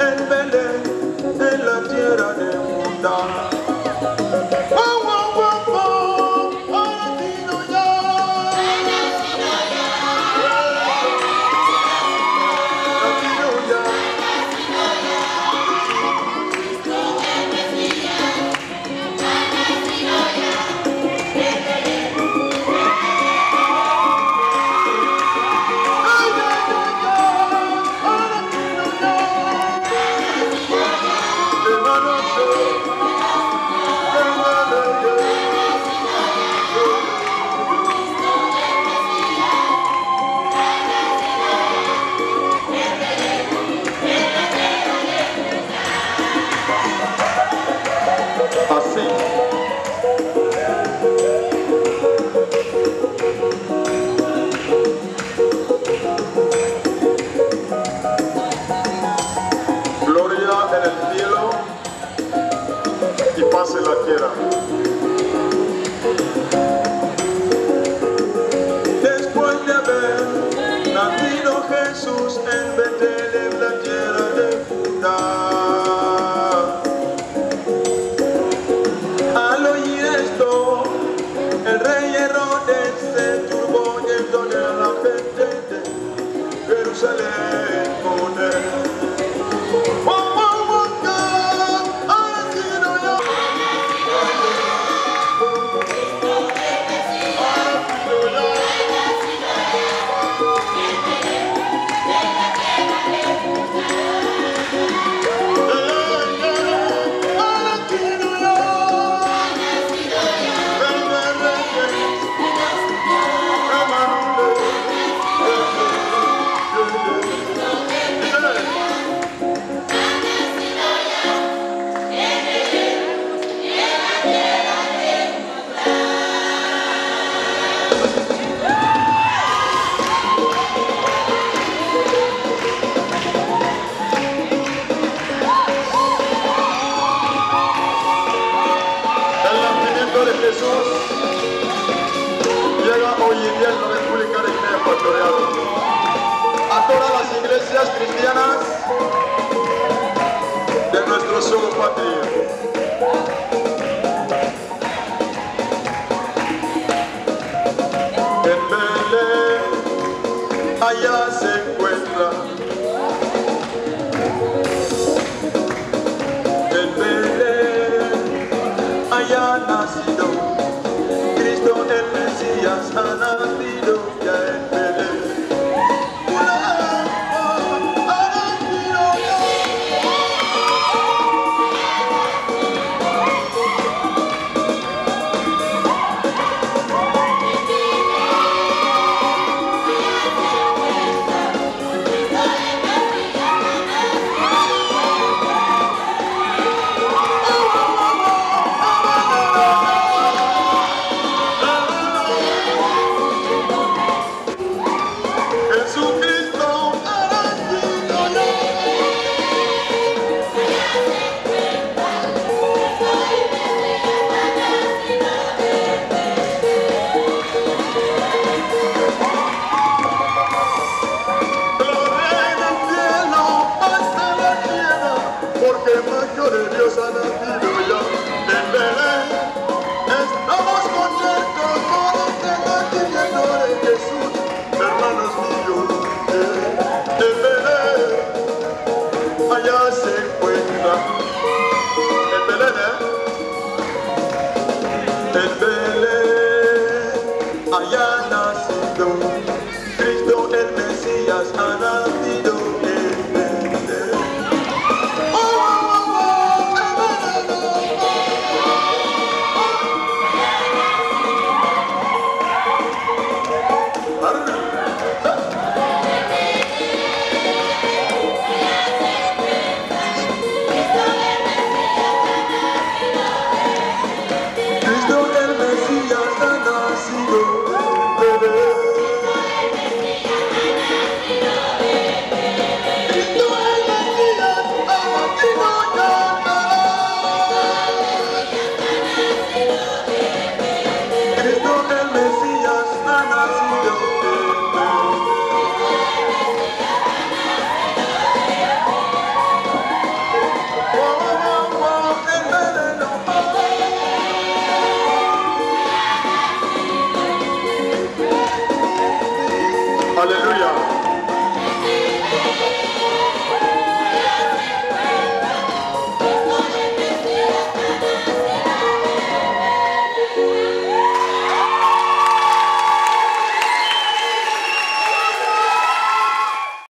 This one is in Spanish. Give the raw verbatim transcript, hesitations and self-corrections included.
en Belén, en la tierra de Judá. Cristianas de nuestro sumo patria. En Belén, allá se encuentra. En Belén, allá ha nacido Cristo, el Mesías ha nacido ya en Belén. Allá se